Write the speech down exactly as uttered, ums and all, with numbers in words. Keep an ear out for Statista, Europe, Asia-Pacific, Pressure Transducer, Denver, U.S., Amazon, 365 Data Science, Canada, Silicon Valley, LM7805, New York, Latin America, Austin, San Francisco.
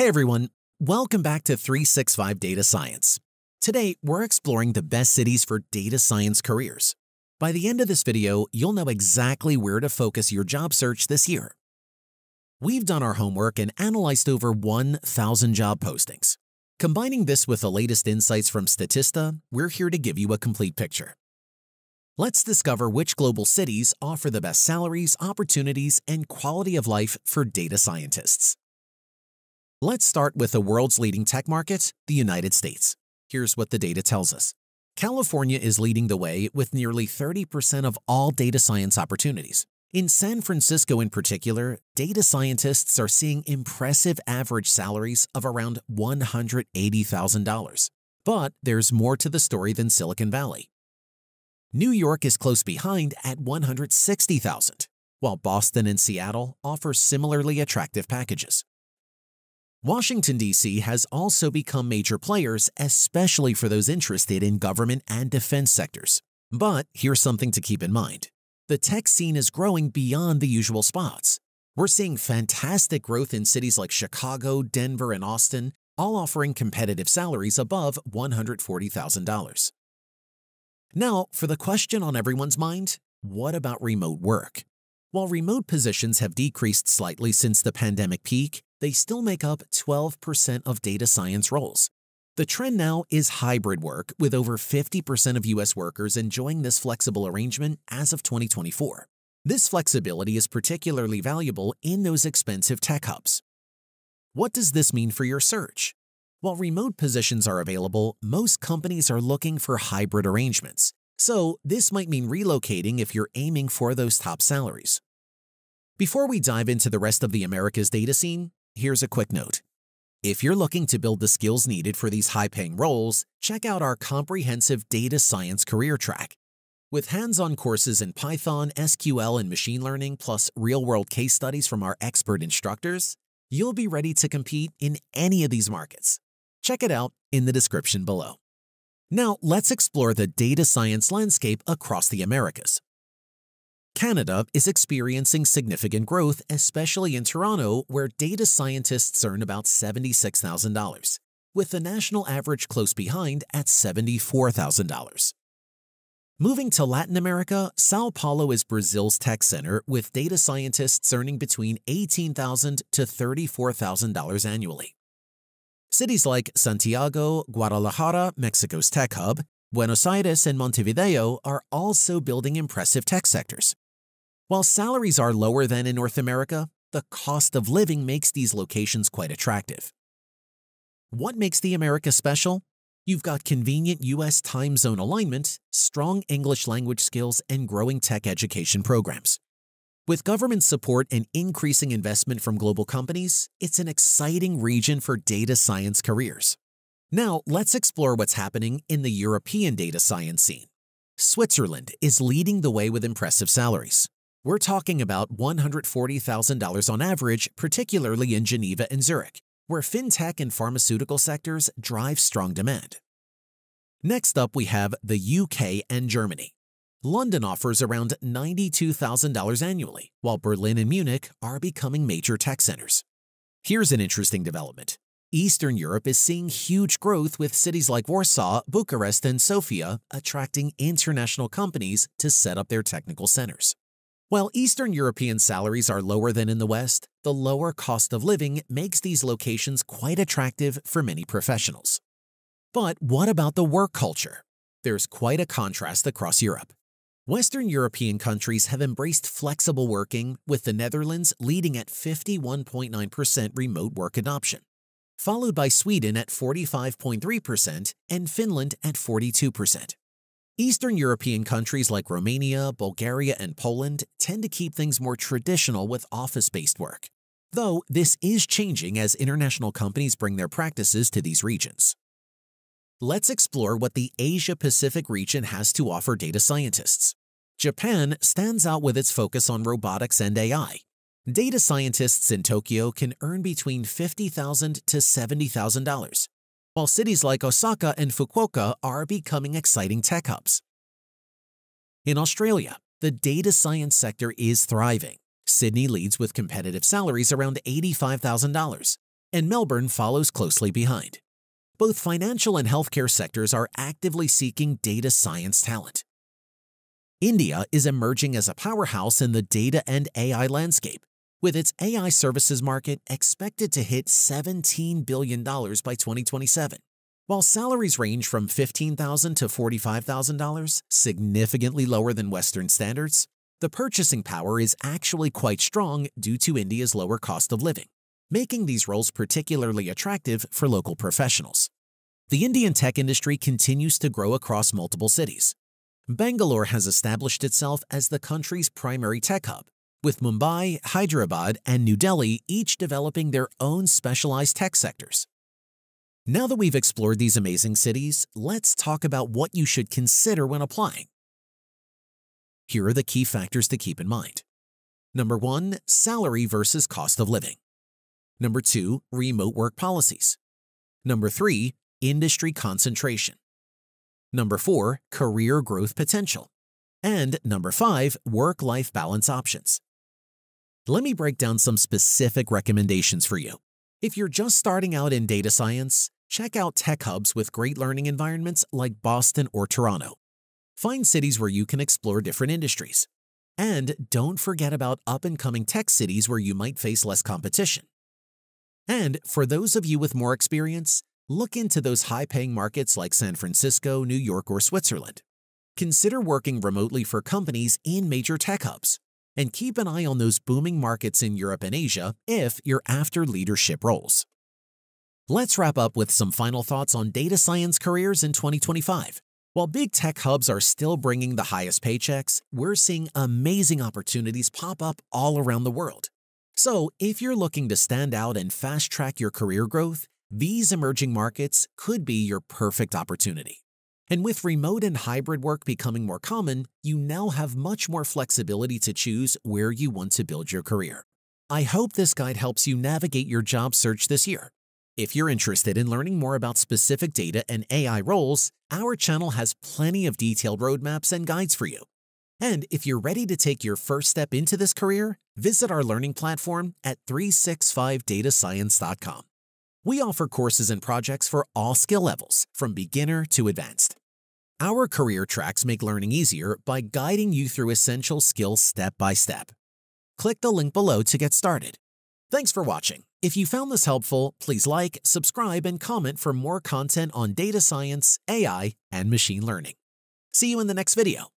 Hey everyone, welcome back to three sixty-five Data Science. Today, we're exploring the best cities for data science careers. By the end of this video, you'll know exactly where to focus your job search this year. We've done our homework and analyzed over one thousand job postings. Combining this with the latest insights from Statista, we're here to give you a complete picture. Let's discover which global cities offer the best salaries, opportunities, and quality of life for data scientists. Let's start with the world's leading tech market, the United States. Here's what the data tells us. California is leading the way with nearly thirty percent of all data science opportunities. In San Francisco in particular, data scientists are seeing impressive average salaries of around one hundred eighty thousand dollars. But there's more to the story than Silicon Valley. New York is close behind at one hundred sixty thousand dollars, while Boston and Seattle offer similarly attractive packages. Washington, D C has also become major players, especially for those interested in government and defense sectors. But here's something to keep in mind. The tech scene is growing beyond the usual spots. We're seeing fantastic growth in cities like Chicago, Denver, and Austin, all offering competitive salaries above one hundred forty thousand dollars. Now, for the question on everyone's mind, what about remote work? While remote positions have decreased slightly since the pandemic peak, they still make up twelve percent of data science roles. The trend now is hybrid work, with over fifty percent of U S workers enjoying this flexible arrangement as of twenty twenty-four. This flexibility is particularly valuable in those expensive tech hubs. What does this mean for your search? While remote positions are available, most companies are looking for hybrid arrangements. So this might mean relocating if you're aiming for those top salaries. Before we dive into the rest of the Americas data scene, here's a quick note. If you're looking to build the skills needed for these high-paying roles, check out our comprehensive data science career track. With hands-on courses in Python, S Q L, and machine learning, plus real-world case studies from our expert instructors, you'll be ready to compete in any of these markets. Check it out in the description below. Now, let's explore the data science landscape across the Americas. Canada is experiencing significant growth, especially in Toronto, where data scientists earn about seventy-six thousand dollars, with the national average close behind at seventy-four thousand dollars. Moving to Latin America, Sao Paulo is Brazil's tech center, with data scientists earning between eighteen thousand dollars to thirty-four thousand dollars annually. Cities like Santiago, Guadalajara, Mexico's tech hub, Buenos Aires, and Montevideo are also building impressive tech sectors. While salaries are lower than in North America, the cost of living makes these locations quite attractive. What makes the Americas special? You've got convenient U S time zone alignment, strong English language skills, and growing tech education programs. With government support and increasing investment from global companies, it's an exciting region for data science careers. Now, let's explore what's happening in the European data science scene. Switzerland is leading the way with impressive salaries. We're talking about one hundred forty thousand dollars on average, particularly in Geneva and Zurich, where fintech and pharmaceutical sectors drive strong demand. Next up, we have the U K and Germany. London offers around ninety-two thousand dollars annually, while Berlin and Munich are becoming major tech centers. Here's an interesting development. Eastern Europe is seeing huge growth, with cities like Warsaw, Bucharest, and Sofia attracting international companies to set up their technical centers. While Eastern European salaries are lower than in the West, the lower cost of living makes these locations quite attractive for many professionals. But what about the work culture? There's quite a contrast across Europe. Western European countries have embraced flexible working, with the Netherlands leading at fifty-one point nine percent remote work adoption, followed by Sweden at forty-five point three percent and Finland at forty-two percent. Eastern European countries like Romania, Bulgaria, and Poland tend to keep things more traditional with office-based work, though this is changing as international companies bring their practices to these regions. Let's explore what the Asia-Pacific region has to offer data scientists. Japan stands out with its focus on robotics and A I. Data scientists in Tokyo can earn between fifty thousand dollars to seventy thousand dollars, while cities like Osaka and Fukuoka are becoming exciting tech hubs. In Australia, the data science sector is thriving. Sydney leads with competitive salaries around eighty-five thousand dollars, and Melbourne follows closely behind. Both financial and healthcare sectors are actively seeking data science talent. India is emerging as a powerhouse in the data and A I landscape, with its A I services market expected to hit seventeen billion dollars by twenty twenty-seven. While salaries range from fifteen thousand dollars to forty-five thousand dollars, significantly lower than Western standards, the purchasing power is actually quite strong due to India's lower cost of living, making these roles particularly attractive for local professionals. The Indian tech industry continues to grow across multiple cities. Bangalore has established itself as the country's primary tech hub, with Mumbai, Hyderabad, and New Delhi each developing their own specialized tech sectors. Now that we've explored these amazing cities, let's talk about what you should consider when applying. Here are the key factors to keep in mind. Number one, salary versus cost of living. Number two, remote work policies. Number three, industry concentration. Number four, career growth potential. And number five, work-life balance options. Let me break down some specific recommendations for you. If you're just starting out in data science, check out tech hubs with great learning environments like Boston or Toronto. Find cities where you can explore different industries. And don't forget about up-and-coming tech cities where you might face less competition. And for those of you with more experience, look into those high-paying markets like San Francisco, New York, or Switzerland. Consider working remotely for companies in major tech hubs, and keep an eye on those booming markets in Europe and Asia if you're after leadership roles. Let's wrap up with some final thoughts on data science careers in twenty twenty-five. While big tech hubs are still bringing the highest paychecks, we're seeing amazing opportunities pop up all around the world. So if you're looking to stand out and fast-track your career growth, these emerging markets could be your perfect opportunity. And with remote and hybrid work becoming more common, you now have much more flexibility to choose where you want to build your career. I hope this guide helps you navigate your job search this year. If you're interested in learning more about specific data and A I roles, our channel has plenty of detailed roadmaps and guides for you. And if you're ready to take your first step into this career, visit our learning platform at three sixty-five data science dot com. We offer courses and projects for all skill levels, from beginner to advanced. Our career tracks make learning easier by guiding you through essential skills step by step. Click the link below to get started. Thanks for watching. If you found this helpful, please like, subscribe, and comment for more content on data science, A I, and machine learning. See you in the next video.